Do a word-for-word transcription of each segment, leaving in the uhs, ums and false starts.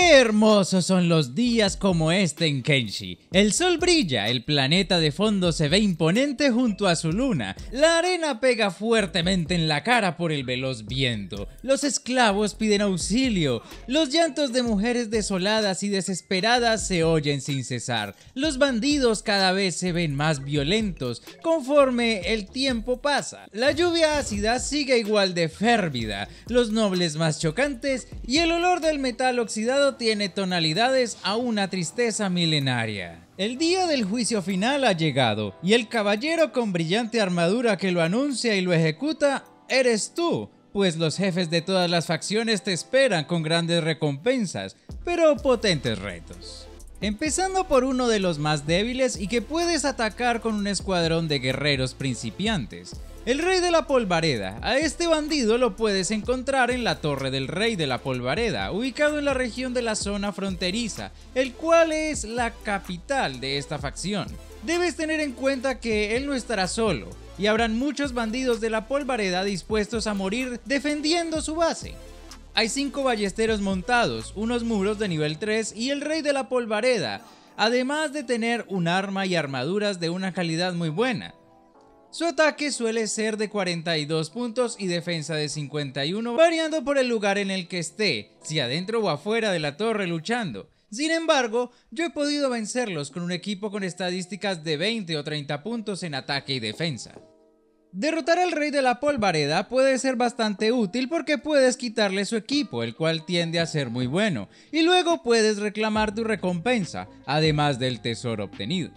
¡Qué hermosos son los días como este en Kenshi! El sol brilla, el planeta de fondo se ve imponente junto a su luna, la arena pega fuertemente en la cara por el veloz viento, los esclavos piden auxilio, los llantos de mujeres desoladas y desesperadas se oyen sin cesar, los bandidos cada vez se ven más violentos conforme el tiempo pasa, la lluvia ácida sigue igual de férvida, los nobles más chocantes y el olor del metal oxidado tiene tonalidades a una tristeza milenaria. El día del juicio final ha llegado, y el caballero con brillante armadura que lo anuncia y lo ejecuta eres tú, pues los jefes de todas las facciones te esperan con grandes recompensas, pero potentes retos. Empezando por uno de los más débiles y que puedes atacar con un escuadrón de guerreros principiantes. El Rey de la Polvareda. A este bandido lo puedes encontrar en la Torre del Rey de la Polvareda, ubicado en la región de la zona fronteriza, el cual es la capital de esta facción. Debes tener en cuenta que él no estará solo, y habrán muchos bandidos de la Polvareda dispuestos a morir defendiendo su base. Hay cinco ballesteros montados, unos muros de nivel tres y el Rey de la Polvareda, además de tener un arma y armaduras de una calidad muy buena. Su ataque suele ser de cuarenta y dos puntos y defensa de cincuenta y uno, variando por el lugar en el que esté, si adentro o afuera de la torre luchando. Sin embargo, yo he podido vencerlos con un equipo con estadísticas de veinte o treinta puntos en ataque y defensa. Derrotar al Rey de la Polvareda puede ser bastante útil porque puedes quitarle su equipo, el cual tiende a ser muy bueno, y luego puedes reclamar tu recompensa, además del tesoro obtenido.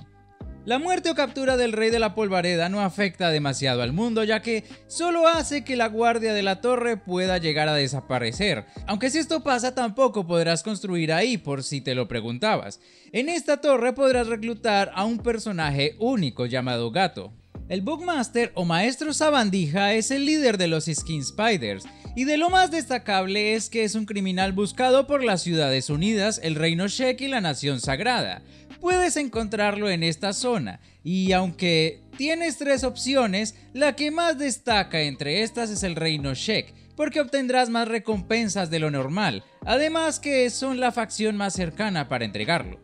La muerte o captura del Rey de la Polvareda no afecta demasiado al mundo, ya que solo hace que la guardia de la torre pueda llegar a desaparecer, aunque si esto pasa tampoco podrás construir ahí, por si te lo preguntabas. En esta torre podrás reclutar a un personaje único llamado Gato. El Bookmaster o Maestro Sabandija es el líder de los Skin Spiders, y de lo más destacable es que es un criminal buscado por las Ciudades Unidas, el Reino Sheik y la Nación Sagrada. Puedes encontrarlo en esta zona, y aunque tienes tres opciones, la que más destaca entre estas es el Reino Sheik, porque obtendrás más recompensas de lo normal, además que son la facción más cercana para entregarlo.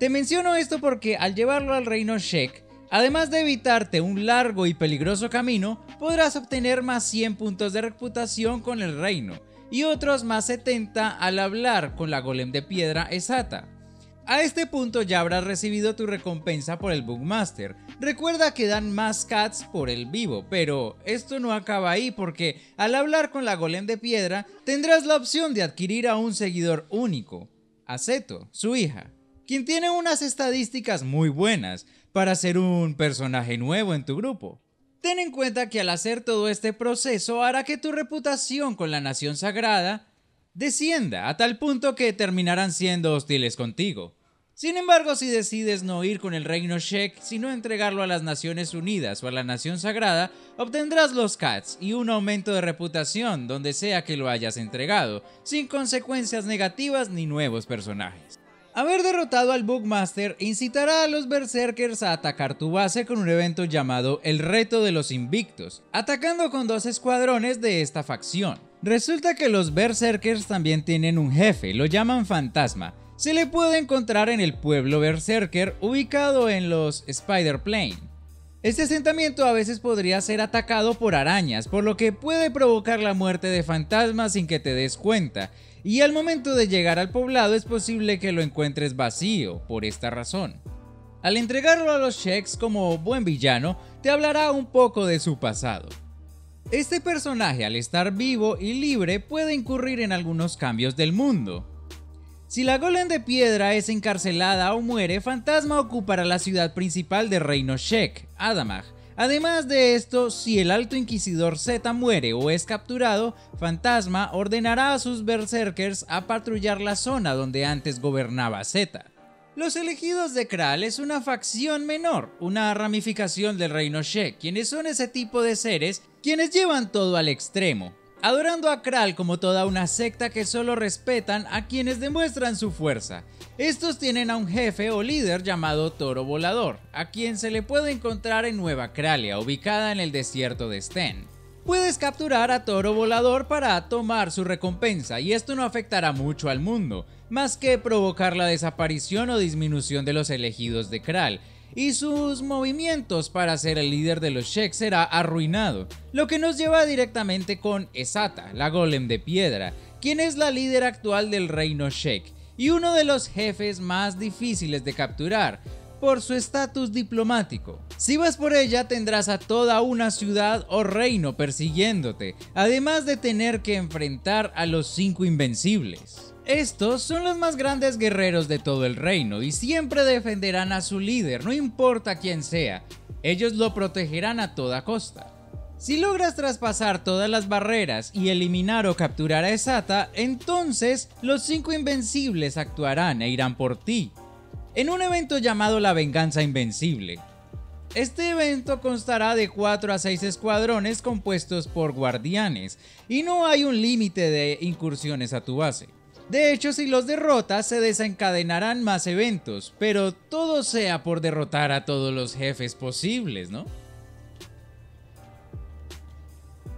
Te menciono esto porque al llevarlo al Reino Sheik, además de evitarte un largo y peligroso camino, podrás obtener más cien puntos de reputación con el reino, y otros más setenta al hablar con la Golem de Piedra Esata. A este punto ya habrás recibido tu recompensa por el Bookmaster. Recuerda que dan más cats por el vivo, pero esto no acaba ahí porque al hablar con la Golem de Piedra, tendrás la opción de adquirir a un seguidor único, a Zeta, su hija, quien tiene unas estadísticas muy buenas para ser un personaje nuevo en tu grupo. Ten en cuenta que al hacer todo este proceso hará que tu reputación con la Nación Sagrada descienda a tal punto que terminarán siendo hostiles contigo. Sin embargo, si decides no ir con el Reino Sheik, sino entregarlo a las Naciones Unidas o a la Nación Sagrada, obtendrás los cats y un aumento de reputación donde sea que lo hayas entregado, sin consecuencias negativas ni nuevos personajes. Haber derrotado al Bookmaster incitará a los berserkers a atacar tu base con un evento llamado el Reto de los Invictos, atacando con dos escuadrones de esta facción. Resulta que los berserkers también tienen un jefe, lo llaman Fantasma. Se le puede encontrar en el pueblo berserker ubicado en los Spider Plain. Este asentamiento a veces podría ser atacado por arañas, por lo que puede provocar la muerte de fantasmas sin que te des cuenta. Y al momento de llegar al poblado es posible que lo encuentres vacío, por esta razón. Al entregarlo a los Sheiks como buen villano, te hablará un poco de su pasado. Este personaje, al estar vivo y libre, puede incurrir en algunos cambios del mundo. Si la Golem de Piedra es encarcelada o muere, Fantasma ocupará la ciudad principal de Reino Sheik, Adamaj. Además de esto, si el Alto Inquisidor Zeta muere o es capturado, Fantasma ordenará a sus berserkers a patrullar la zona donde antes gobernaba Zeta. Los Elegidos de Kral es una facción menor, una ramificación del Reino Sheik, quienes son ese tipo de seres quienes llevan todo al extremo, adorando a Kral como toda una secta que solo respetan a quienes demuestran su fuerza. Estos tienen a un jefe o líder llamado Toro Volador, a quien se le puede encontrar en Nueva Kralia, ubicada en el desierto de Sten. puedes capturar a Toro Volador para tomar su recompensa y esto no afectará mucho al mundo, más que provocar la desaparición o disminución de los elegidos de Kral, y sus movimientos para ser el líder de los Sheik será arruinado, lo que nos lleva directamente con Esata, la Golem de Piedra, quien es la líder actual del Reino Sheik y uno de los jefes más difíciles de capturar por su estatus diplomático. Si vas por ella tendrás a toda una ciudad o reino persiguiéndote, además de tener que enfrentar a los cinco invencibles. Estos son los más grandes guerreros de todo el reino y siempre defenderán a su líder, no importa quién sea, ellos lo protegerán a toda costa. Si logras traspasar todas las barreras y eliminar o capturar a Esata, entonces los cinco invencibles actuarán e irán por ti, en un evento llamado la Venganza Invencible. Este evento constará de cuatro a seis escuadrones compuestos por guardianes y no hay un límite de incursiones a tu base. De hecho, si los derrotas se desencadenarán más eventos, pero todo sea por derrotar a todos los jefes posibles, ¿no?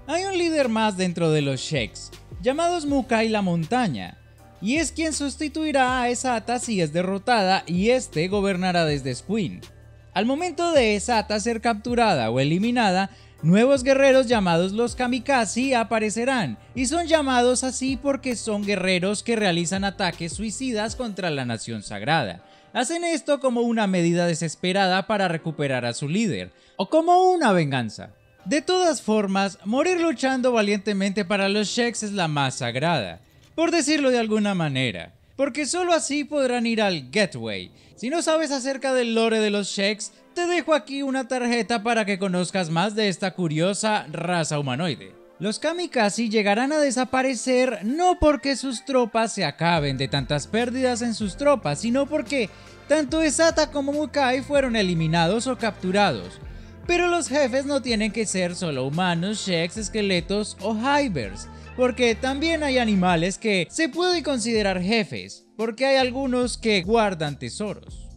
Hay un líder más dentro de los Sheiks, llamados Mukai la Montaña, y es quien sustituirá a Esata si es derrotada y este gobernará desde Squin. Al momento de Esata ser capturada o eliminada, nuevos guerreros llamados los Kamikaze aparecerán, y son llamados así porque son guerreros que realizan ataques suicidas contra la Nación Sagrada. Hacen esto como una medida desesperada para recuperar a su líder, o como una venganza. De todas formas, morir luchando valientemente para los Sheiks es la más sagrada, por decirlo de alguna manera, porque solo así podrán ir al Gateway. Si no sabes acerca del lore de los Sheiks, te dejo aquí una tarjeta para que conozcas más de esta curiosa raza humanoide. Los Kamikaze llegarán a desaparecer no porque sus tropas se acaben de tantas pérdidas en sus tropas, sino porque tanto Esata como Mukai fueron eliminados o capturados. Pero los jefes no tienen que ser solo humanos, Sheiks, esqueletos o hivers, porque también hay animales que se pueden considerar jefes, porque hay algunos que guardan tesoros.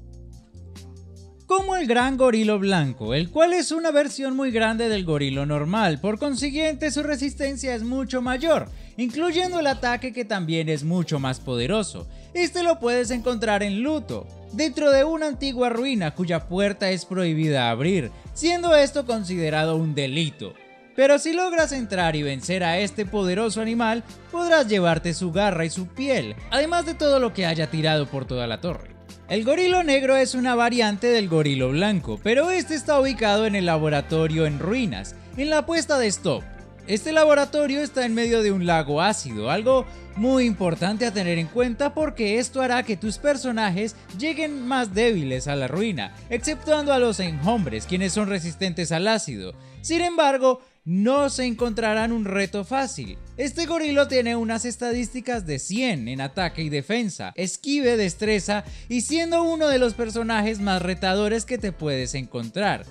Como el gran gorilo blanco, el cual es una versión muy grande del gorilo normal, por consiguiente su resistencia es mucho mayor, incluyendo el ataque que también es mucho más poderoso. Este lo puedes encontrar en Luto, dentro de una antigua ruina cuya puerta es prohibida abrir, siendo esto considerado un delito. Pero si logras entrar y vencer a este poderoso animal, podrás llevarte su garra y su piel, además de todo lo que haya tirado por toda la torre. El gorilo negro es una variante del gorilo blanco, pero este está ubicado en el laboratorio en ruinas, en la puesta de Stop. Este laboratorio está en medio de un lago ácido, algo muy importante a tener en cuenta porque esto hará que tus personajes lleguen más débiles a la ruina, exceptuando a los enhombres, quienes son resistentes al ácido. Sin embargo, no se encontrarán un reto fácil. Este gorilo tiene unas estadísticas de cien en ataque y defensa, esquive, destreza y siendo uno de los personajes más retadores que te puedes encontrar.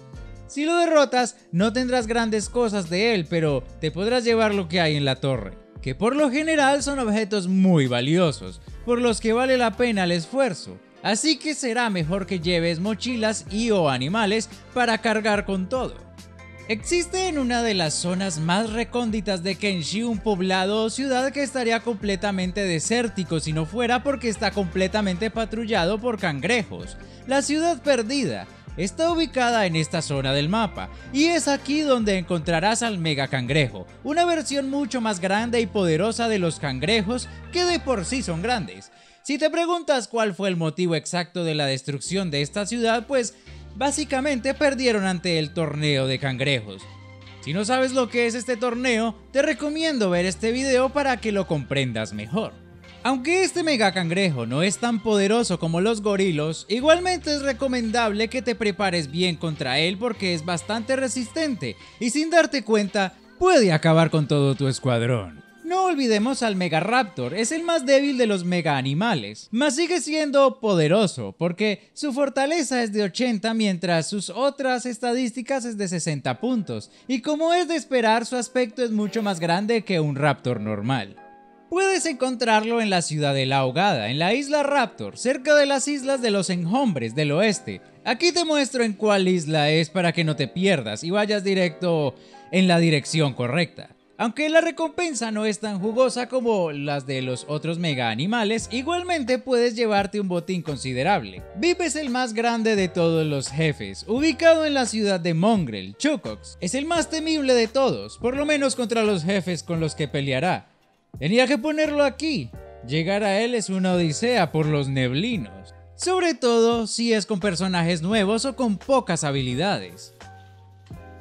Si lo derrotas, no tendrás grandes cosas de él, pero te podrás llevar lo que hay en la torre, que por lo general son objetos muy valiosos, por los que vale la pena el esfuerzo. Así que será mejor que lleves mochilas y o animales para cargar con todo. Existe en una de las zonas más recónditas de Kenshi un poblado o ciudad que estaría completamente desértico si no fuera porque está completamente patrullado por cangrejos. La ciudad perdida está ubicada en esta zona del mapa y es aquí donde encontrarás al Mega Cangrejo, una versión mucho más grande y poderosa de los cangrejos que de por sí son grandes. Si te preguntas cuál fue el motivo exacto de la destrucción de esta ciudad, pues básicamente perdieron ante el torneo de cangrejos. Si no sabes lo que es este torneo, te recomiendo ver este video para que lo comprendas mejor. Aunque este mega cangrejo no es tan poderoso como los gorilos, igualmente es recomendable que te prepares bien contra él porque es bastante resistente y sin darte cuenta puede acabar con todo tu escuadrón. No olvidemos al Mega Raptor, es el más débil de los mega animales, mas sigue siendo poderoso porque su fortaleza es de ochenta mientras sus otras estadísticas es de sesenta puntos y como es de esperar su aspecto es mucho más grande que un raptor normal. Puedes encontrarlo en la ciudad de la ahogada, en la isla Raptor, cerca de las islas de los enhombres del oeste. Aquí te muestro en cuál isla es para que no te pierdas y vayas directo en la dirección correcta. Aunque la recompensa no es tan jugosa como las de los otros mega animales, igualmente puedes llevarte un botín considerable. Vip es el más grande de todos los jefes, ubicado en la ciudad de Mongrel, Chukox. Es el más temible de todos, por lo menos contra los jefes con los que peleará. Tenía que ponerlo aquí. Llegar a él es una odisea por los neblinos, sobre todo si es con personajes nuevos o con pocas habilidades.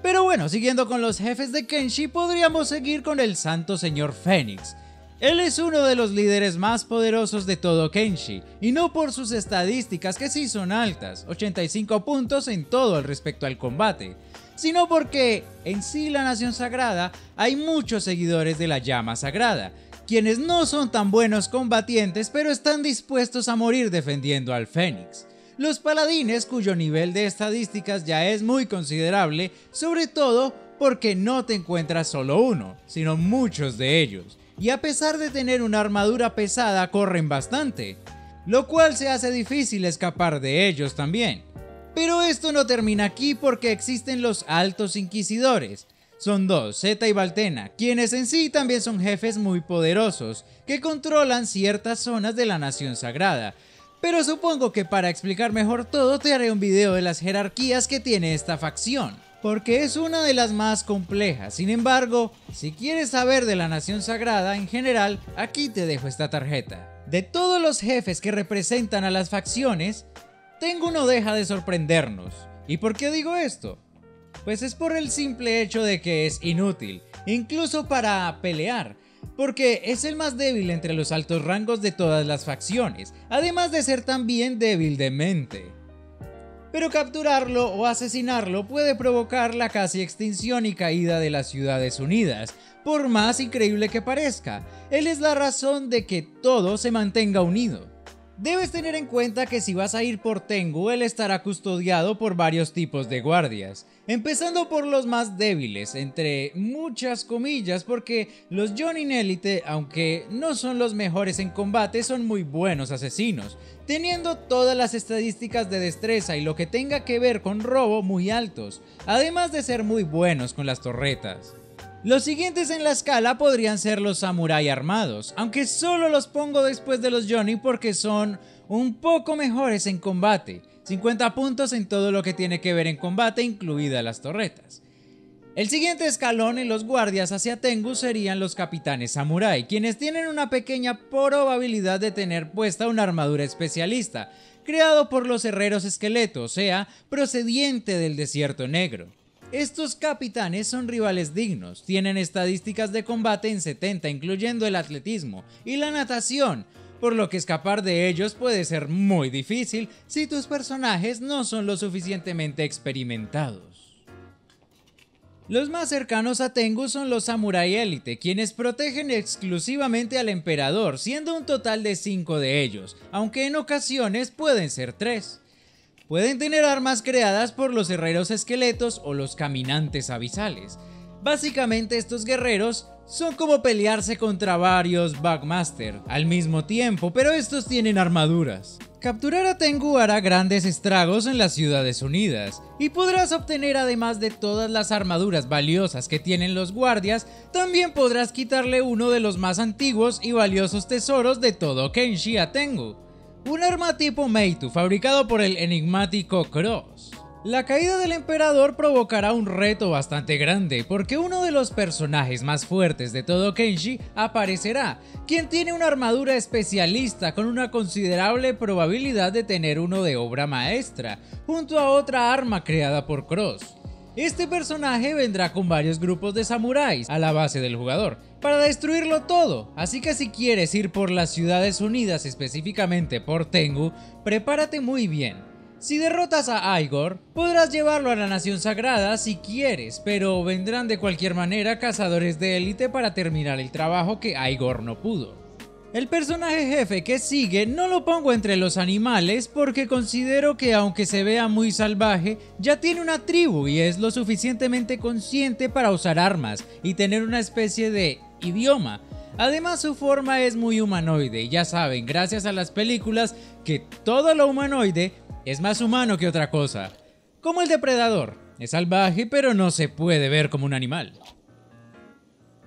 Pero bueno, siguiendo con los jefes de Kenshi, podríamos seguir con el Santo Señor Fénix. Él es uno de los líderes más poderosos de todo Kenshi, y no por sus estadísticas, que sí son altas, ochenta y cinco puntos en todo al respecto al combate, sino porque en sí la Nación Sagrada hay muchos seguidores de la Llama Sagrada, quienes no son tan buenos combatientes pero están dispuestos a morir defendiendo al Fénix. Los paladines, cuyo nivel de estadísticas ya es muy considerable, sobre todo porque no te encuentras solo uno, sino muchos de ellos, y a pesar de tener una armadura pesada corren bastante, lo cual se hace difícil escapar de ellos también. Pero esto no termina aquí porque existen los Altos Inquisidores. Son dos, Zeta y Baltena, quienes en sí también son jefes muy poderosos, que controlan ciertas zonas de la Nación Sagrada. Pero supongo que para explicar mejor todo te haré un video de las jerarquías que tiene esta facción, porque es una de las más complejas. Sin embargo, si quieres saber de la Nación Sagrada en general, aquí te dejo esta tarjeta. De todos los jefes que representan a las facciones, Tengu no deja de sorprendernos. ¿Y por qué digo esto? Pues es por el simple hecho de que es inútil, incluso para pelear, porque es el más débil entre los altos rangos de todas las facciones, además de ser también débil de mente. Pero capturarlo o asesinarlo puede provocar la casi extinción y caída de las Ciudades Unidas, por más increíble que parezca. Él es la razón de que todo se mantenga unido. Debes tener en cuenta que si vas a ir por Tengu, él estará custodiado por varios tipos de guardias, empezando por los más débiles, entre muchas comillas, porque los Jonin Elite, aunque no son los mejores en combate, son muy buenos asesinos, teniendo todas las estadísticas de destreza y lo que tenga que ver con robo muy altos, además de ser muy buenos con las torretas. Los siguientes en la escala podrían ser los samurái armados, aunque solo los pongo después de los Jonin porque son un poco mejores en combate, cincuenta puntos en todo lo que tiene que ver en combate, incluida las torretas. El siguiente escalón en los guardias hacia Tengu serían los capitanes samurái, quienes tienen una pequeña probabilidad de tener puesta una armadura especialista, creado por los herreros esqueleto, o sea, procediente del desierto negro. Estos capitanes son rivales dignos, tienen estadísticas de combate en setenta, incluyendo el atletismo y la natación, por lo que escapar de ellos puede ser muy difícil si tus personajes no son lo suficientemente experimentados. Los más cercanos a Tengu son los samurái élite, quienes protegen exclusivamente al emperador, siendo un total de cinco de ellos, aunque en ocasiones pueden ser tres. Pueden tener armas creadas por los herreros esqueletos o los caminantes abisales. Básicamente estos guerreros son como pelearse contra varios Bookmaster al mismo tiempo, pero estos tienen armaduras. Capturar a Tengu hará grandes estragos en las Ciudades Unidas, y podrás obtener, además de todas las armaduras valiosas que tienen los guardias, también podrás quitarle uno de los más antiguos y valiosos tesoros de todo Kenshi a Tengu. Un arma tipo Meitu fabricado por el enigmático Cross. La caída del emperador provocará un reto bastante grande porque uno de los personajes más fuertes de todo Kenshi aparecerá, quien tiene una armadura especialista con una considerable probabilidad de tener uno de obra maestra, junto a otra arma creada por Cross. Este personaje vendrá con varios grupos de samuráis a la base del jugador, para destruirlo todo, así que si quieres ir por las Ciudades Unidas, específicamente por Tengu, prepárate muy bien. Si derrotas a Aigor, podrás llevarlo a la Nación Sagrada si quieres, pero vendrán de cualquier manera cazadores de élite para terminar el trabajo que Aigor no pudo. El personaje jefe que sigue no lo pongo entre los animales porque considero que, aunque se vea muy salvaje, ya tiene una tribu y es lo suficientemente consciente para usar armas y tener una especie de idioma, Además, su forma es muy humanoide, y ya saben, gracias a las películas, que todo lo humanoide es más humano que otra cosa. Como el depredador, es salvaje pero no se puede ver como un animal.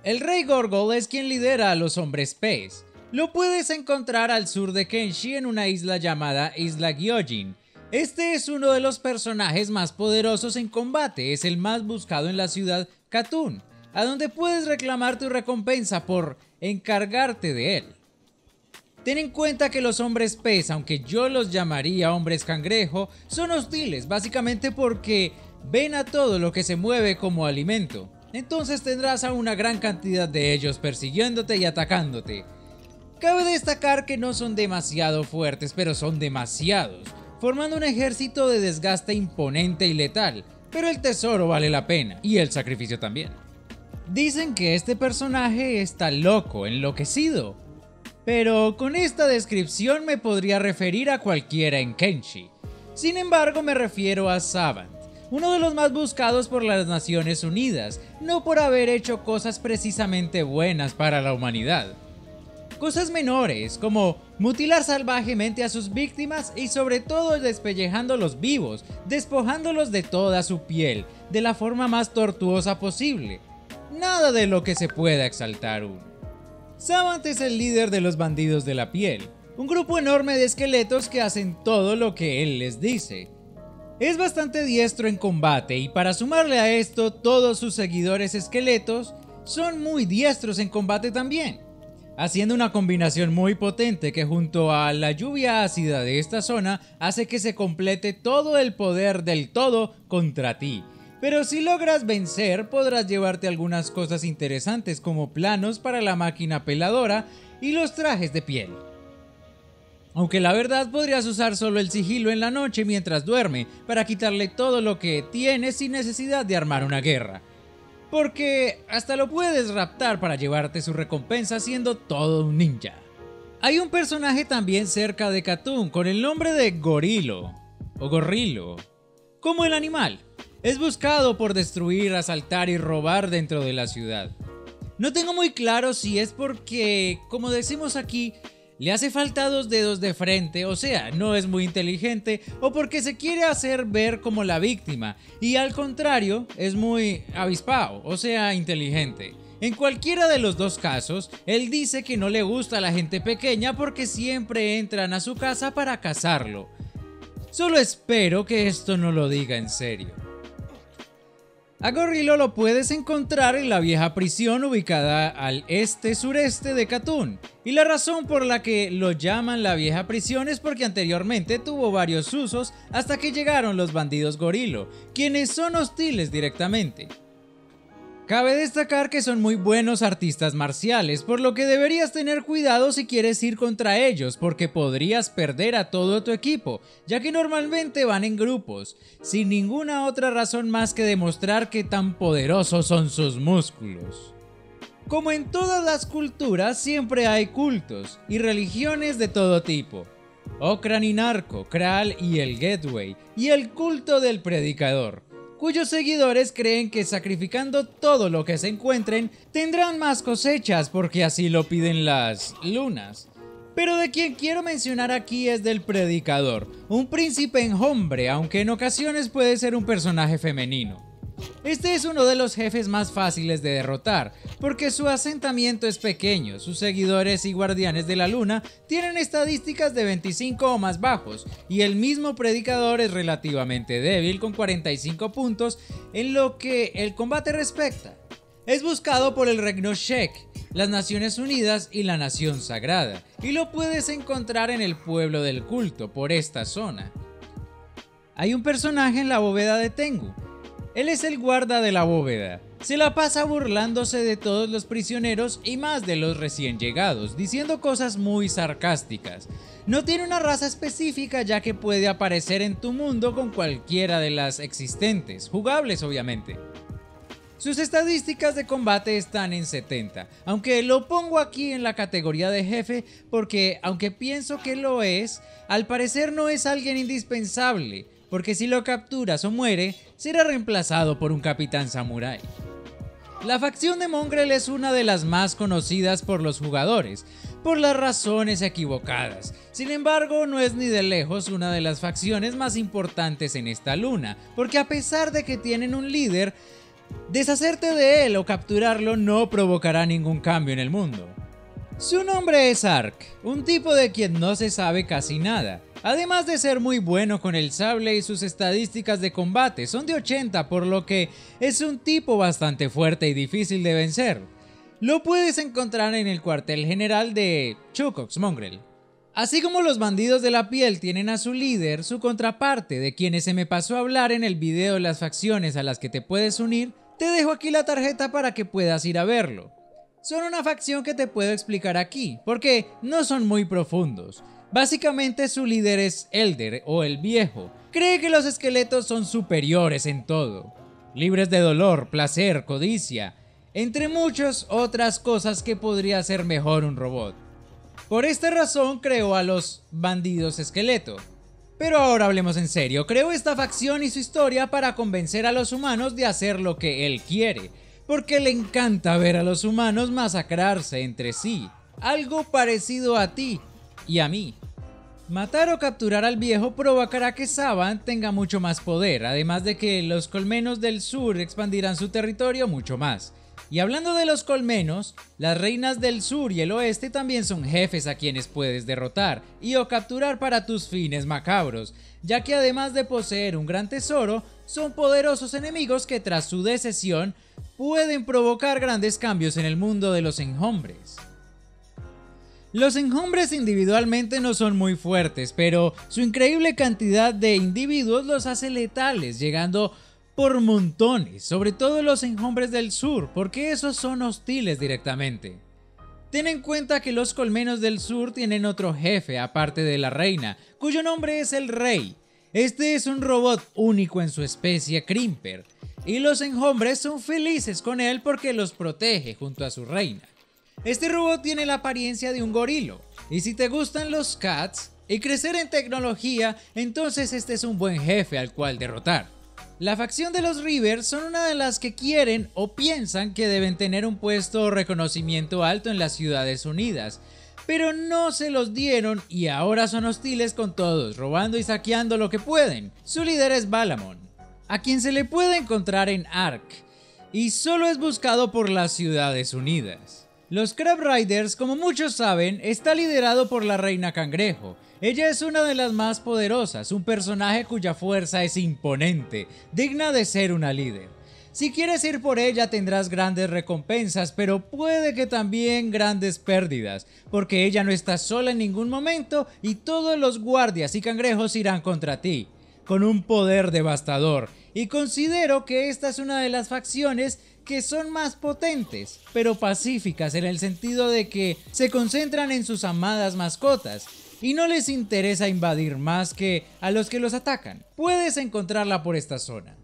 El rey Gorgol es quien lidera a los hombres pez. Lo puedes encontrar al sur de Kenshi en una isla llamada Isla Gyojin. Este es uno de los personajes más poderosos en combate, es el más buscado en la ciudad Katun, a donde puedes reclamar tu recompensa por encargarte de él. Ten en cuenta que los hombres pez, aunque yo los llamaría hombres cangrejo, son hostiles, básicamente porque ven a todo lo que se mueve como alimento. Entonces tendrás a una gran cantidad de ellos persiguiéndote y atacándote. Cabe destacar que no son demasiado fuertes, pero son demasiados, formando un ejército de desgaste imponente y letal, pero el tesoro vale la pena, y el sacrificio también. Dicen que este personaje está loco, enloquecido, pero con esta descripción me podría referir a cualquiera en Kenshi. Sin embargo, me refiero a Savant, uno de los más buscados por las Naciones Unidas, no por haber hecho cosas precisamente buenas para la humanidad. Cosas menores, como mutilar salvajemente a sus víctimas y sobre todo despellejándolos vivos, despojándolos de toda su piel, de la forma más tortuosa posible. Nada de lo que se pueda exaltar uno. Savant es el líder de los Bandidos de la Piel, un grupo enorme de esqueletos que hacen todo lo que él les dice. Es bastante diestro en combate y para sumarle a esto, todos sus seguidores esqueletos son muy diestros en combate también, haciendo una combinación muy potente que junto a la lluvia ácida de esta zona hace que se complete todo el poder del todo contra ti. Pero si logras vencer podrás llevarte algunas cosas interesantes como planos para la máquina peladora y los trajes de piel. Aunque la verdad podrías usar solo el sigilo en la noche mientras duerme para quitarle todo lo que tienes sin necesidad de armar una guerra. Porque hasta lo puedes raptar para llevarte su recompensa siendo todo un ninja. Hay un personaje también cerca de Katun con el nombre de Gorilo o Gorrillo, como el animal. Es buscado por destruir, asaltar y robar dentro de la ciudad. No tengo muy claro si es porque, como decimos aquí, le hace falta dos dedos de frente, o sea, no es muy inteligente, o porque se quiere hacer ver como la víctima, y al contrario, es muy avispado, o sea, inteligente. En cualquiera de los dos casos, él dice que no le gusta a la gente pequeña porque siempre entran a su casa para cazarlo. Solo espero que esto no lo diga en serio. A Gorrillo lo puedes encontrar en la vieja prisión ubicada al este-sureste de Katun, y la razón por la que lo llaman la vieja prisión es porque anteriormente tuvo varios usos hasta que llegaron los bandidos Gorrillo, quienes son hostiles directamente. Cabe destacar que son muy buenos artistas marciales, por lo que deberías tener cuidado si quieres ir contra ellos, porque podrías perder a todo tu equipo, ya que normalmente van en grupos, sin ninguna otra razón más que demostrar que tan poderosos son sus músculos. Como en todas las culturas, siempre hay cultos y religiones de todo tipo. Okran y Narco, Kral y el Gateway, y el culto del Predicador, cuyos seguidores creen que sacrificando todo lo que se encuentren, tendrán más cosechas porque así lo piden las lunas. Pero de quien quiero mencionar aquí es del Predicador, un príncipe en hombre, aunque en ocasiones puede ser un personaje femenino. Este es uno de los jefes más fáciles de derrotar, porque su asentamiento es pequeño, sus seguidores y guardianes de la luna tienen estadísticas de veinticinco o más bajos, y el mismo predicador es relativamente débil con cuarenta y cinco puntos en lo que el combate respecta. Es buscado por el Reino Sheik, las Naciones Unidas y la Nación Sagrada, y lo puedes encontrar en el pueblo del culto por esta zona. Hay un personaje en la bóveda de Tengu. Él es el guarda de la bóveda, se la pasa burlándose de todos los prisioneros y más de los recién llegados, diciendo cosas muy sarcásticas. No tiene una raza específica ya que puede aparecer en tu mundo con cualquiera de las existentes, jugables obviamente. Sus estadísticas de combate están en setenta, aunque lo pongo aquí en la categoría de jefe porque, aunque pienso que lo es, al parecer no es alguien indispensable, porque si lo capturas o muere, será reemplazado por un capitán samurái. La facción de Mongrel es una de las más conocidas por los jugadores, por las razones equivocadas. Sin embargo, no es ni de lejos una de las facciones más importantes en esta luna, porque a pesar de que tienen un líder, deshacerte de él o capturarlo no provocará ningún cambio en el mundo. Su nombre es Ark, un tipo de quien no se sabe casi nada. Además de ser muy bueno con el sable y sus estadísticas de combate son de ochenta, por lo que es un tipo bastante fuerte y difícil de vencer. Lo puedes encontrar en el cuartel general de Chukox Mongrel. Así como los bandidos de la piel tienen a su líder, su contraparte, de quienes se me pasó a hablar en el video las facciones a las que te puedes unir, te dejo aquí la tarjeta para que puedas ir a verlo. Son una facción que te puedo explicar aquí, porque no son muy profundos. Básicamente su líder es Elder o el viejo. Cree que los esqueletos son superiores en todo, libres de dolor, placer, codicia, entre muchas otras cosas que podría hacer mejor un robot. Por esta razón creó a los bandidos esqueleto. Pero ahora hablemos en serio, creó esta facción y su historia para convencer a los humanos de hacer lo que él quiere, porque le encanta ver a los humanos masacrarse entre sí, algo parecido a ti y a mí. Matar o capturar al viejo provocará que Savant tenga mucho más poder, además de que los colmenos del sur expandirán su territorio mucho más. Y hablando de los colmenos, las reinas del sur y el oeste también son jefes a quienes puedes derrotar y o capturar para tus fines macabros, ya que además de poseer un gran tesoro, son poderosos enemigos que tras su decesión pueden provocar grandes cambios en el mundo de los enhombres. Los enhombres individualmente no son muy fuertes, pero su increíble cantidad de individuos los hace letales, llegando por montones, sobre todo los enhombres del sur, porque esos son hostiles directamente. Ten en cuenta que los colmenos del sur tienen otro jefe aparte de la reina, cuyo nombre es el rey. Este es un robot único en su especie, Crimper, y los enhombres son felices con él porque los protege junto a su reina. Este robot tiene la apariencia de un gorilo, y si te gustan los cats y crecer en tecnología, entonces este es un buen jefe al cual derrotar. La facción de los Rivers son una de las que quieren o piensan que deben tener un puesto o reconocimiento alto en las Ciudades Unidas, pero no se los dieron y ahora son hostiles con todos, robando y saqueando lo que pueden. Su líder es Balamon, a quien se le puede encontrar en Ark, y solo es buscado por las Ciudades Unidas. Los Crab Riders, como muchos saben, está liderado por la Reina Cangrejo. Ella es una de las más poderosas, un personaje cuya fuerza es imponente, digna de ser una líder. Si quieres ir por ella tendrás grandes recompensas, pero puede que también grandes pérdidas, porque ella no está sola en ningún momento y todos los guardias y cangrejos irán contra ti, con un poder devastador. Y considero que esta es una de las facciones que son más potentes, pero pacíficas en el sentido de que se concentran en sus amadas mascotas y no les interesa invadir más que a los que los atacan. Puedes encontrarla por esta zona.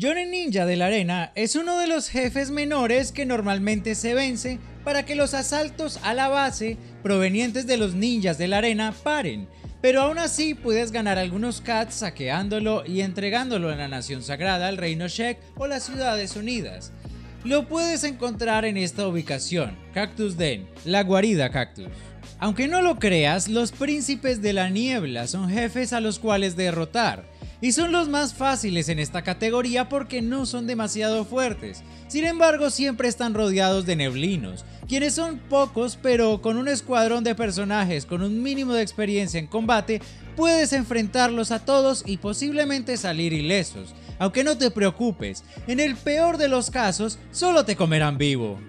Johnny Ninja de la Arena es uno de los jefes menores que normalmente se vence para que los asaltos a la base provenientes de los ninjas de la arena paren, pero aún así puedes ganar algunos cats saqueándolo y entregándolo a la Nación Sagrada, al Reino Sheik o las Ciudades Unidas. Lo puedes encontrar en esta ubicación, Cactus Den, la guarida Cactus. Aunque no lo creas, los príncipes de la niebla son jefes a los cuales derrotar, y son los más fáciles en esta categoría porque no son demasiado fuertes. Sin embargo, siempre están rodeados de neblinos, quienes son pocos, pero con un escuadrón de personajes con un mínimo de experiencia en combate, puedes enfrentarlos a todos y posiblemente salir ilesos. Aunque no te preocupes, en el peor de los casos, solo te comerán vivo.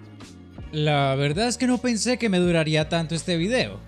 La verdad es que no pensé que me duraría tanto este video,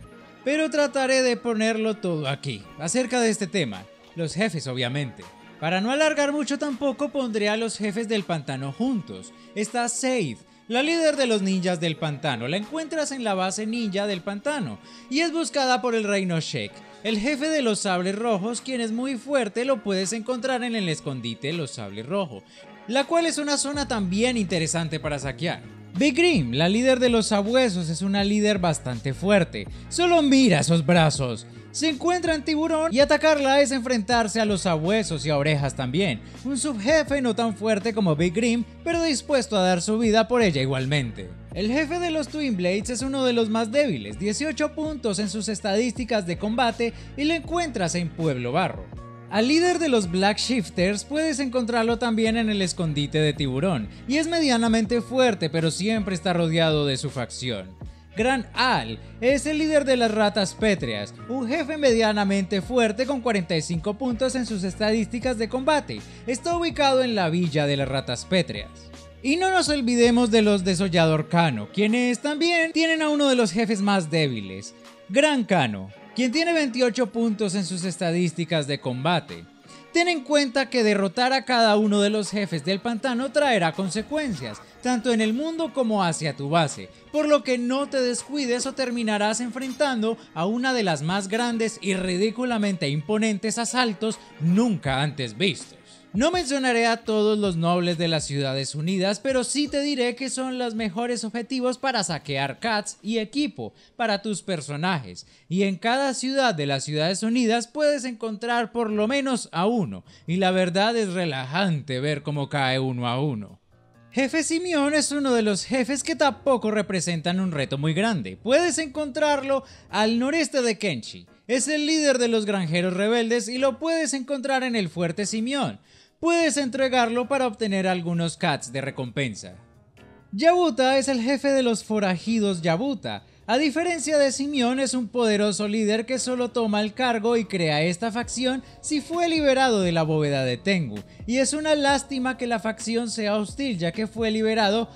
pero trataré de ponerlo todo aquí, acerca de este tema, los jefes obviamente. Para no alargar mucho tampoco pondré a los jefes del pantano juntos. Está Seid, la líder de los ninjas del pantano, la encuentras en la base ninja del pantano y es buscada por el Reino Sheik, el jefe de los sables rojos, quien es muy fuerte, lo puedes encontrar en el escondite de los sables rojos, la cual es una zona también interesante para saquear. Big Grim, la líder de los sabuesos, es una líder bastante fuerte. Solo mira esos brazos. se encuentran tiburón y atacarla es enfrentarse a los sabuesos y a orejas también, un subjefe no tan fuerte como Big Grim, pero dispuesto a dar su vida por ella igualmente. El jefe de los Twin Blades es uno de los más débiles, dieciocho puntos en sus estadísticas de combate y lo encuentras en Pueblo Barro. Al líder de los Black Shifters puedes encontrarlo también en el escondite de tiburón, y es medianamente fuerte pero siempre está rodeado de su facción. Gran Al es el líder de las ratas pétreas, un jefe medianamente fuerte con cuarenta y cinco puntos en sus estadísticas de combate, está ubicado en la villa de las ratas pétreas. Y no nos olvidemos de los Desollador Kano, quienes también tienen a uno de los jefes más débiles, Gran Kano, quien tiene veintiocho puntos en sus estadísticas de combate. Ten en cuenta que derrotar a cada uno de los jefes del pantano traerá consecuencias, tanto en el mundo como hacia tu base, por lo que no te descuides o terminarás enfrentando a una de las más grandes y ridículamente imponentes asaltos nunca antes vistos. No mencionaré a todos los nobles de las Ciudades Unidas, pero sí te diré que son los mejores objetivos para saquear cats y equipo para tus personajes, y en cada ciudad de las Ciudades Unidas puedes encontrar por lo menos a uno, y la verdad es relajante ver cómo cae uno a uno. Jefe Simeón es uno de los jefes que tampoco representan un reto muy grande, puedes encontrarlo al noreste de Kenshi, es el líder de los granjeros rebeldes y lo puedes encontrar en el fuerte Simeón, puedes entregarlo para obtener algunos cats de recompensa. Yabuta es el jefe de los forajidos Yabuta, a diferencia de Simeón es un poderoso líder que solo toma el cargo y crea esta facción si fue liberado de la bóveda de Tengu, y es una lástima que la facción sea hostil ya que fue liberado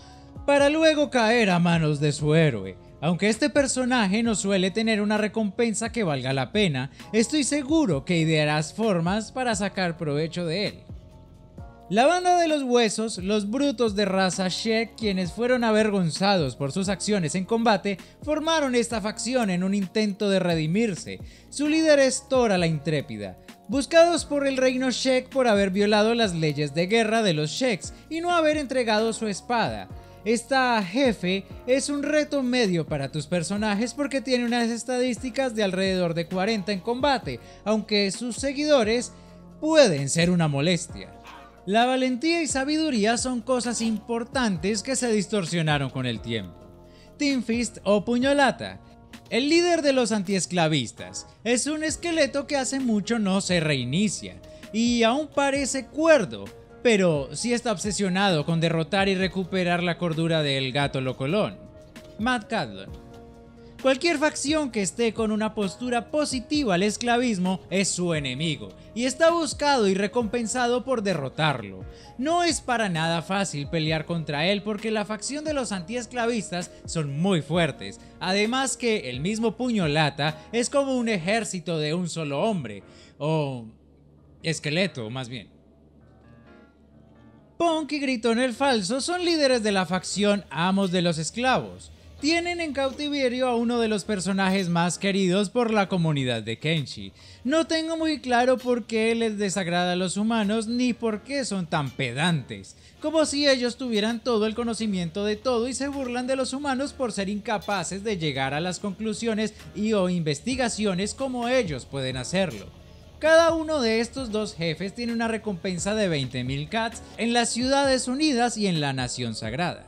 para luego caer a manos de su héroe. Aunque este personaje no suele tener una recompensa que valga la pena, estoy seguro que idearás formas para sacar provecho de él. La banda de los huesos, los brutos de raza Sheik, quienes fueron avergonzados por sus acciones en combate, formaron esta facción en un intento de redimirse. Su líder es Tora la Intrépida, buscados por el reino Sheik por haber violado las leyes de guerra de los Sheiks y no haber entregado su espada. Esta jefe es un reto medio para tus personajes porque tiene unas estadísticas de alrededor de cuarenta en combate, aunque sus seguidores pueden ser una molestia. La valentía y sabiduría son cosas importantes que se distorsionaron con el tiempo. Team Fist o Puñolata, el líder de los antiesclavistas, es un esqueleto que hace mucho no se reinicia y aún parece cuerdo, pero sí está obsesionado con derrotar y recuperar la cordura del gato locolón, Mad Catlon. Cualquier facción que esté con una postura positiva al esclavismo es su enemigo y está buscado y recompensado por derrotarlo. No es para nada fácil pelear contra él porque la facción de los antiesclavistas son muy fuertes, además que el mismo Puñolata es como un ejército de un solo hombre, o esqueleto más bien. Punk y Gritón el Falso son líderes de la facción Amos de los Esclavos. Tienen en cautiverio a uno de los personajes más queridos por la comunidad de Kenshi. No tengo muy claro por qué les desagrada a los humanos ni por qué son tan pedantes, como si ellos tuvieran todo el conocimiento de todo y se burlan de los humanos por ser incapaces de llegar a las conclusiones y o investigaciones como ellos pueden hacerlo. Cada uno de estos dos jefes tiene una recompensa de veinte mil cats en las Ciudades Unidas y en la Nación Sagrada.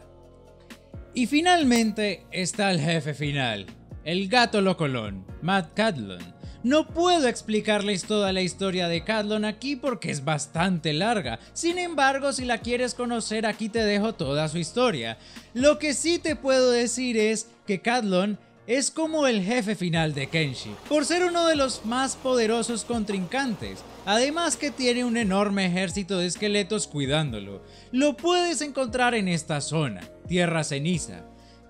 Y finalmente está el jefe final, el gato locolón, Mad Catlon. No puedo explicarles toda la historia de Catlon aquí porque es bastante larga, sin embargo si la quieres conocer aquí te dejo toda su historia. Lo que sí te puedo decir es que Catlon es como el jefe final de Kenshi, por ser uno de los más poderosos contrincantes, además que tiene un enorme ejército de esqueletos cuidándolo. Lo puedes encontrar en esta zona, Tierra Ceniza,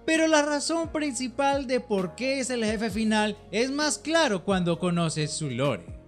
pero la razón principal de por qué es el jefe final es más claro cuando conoces su lore.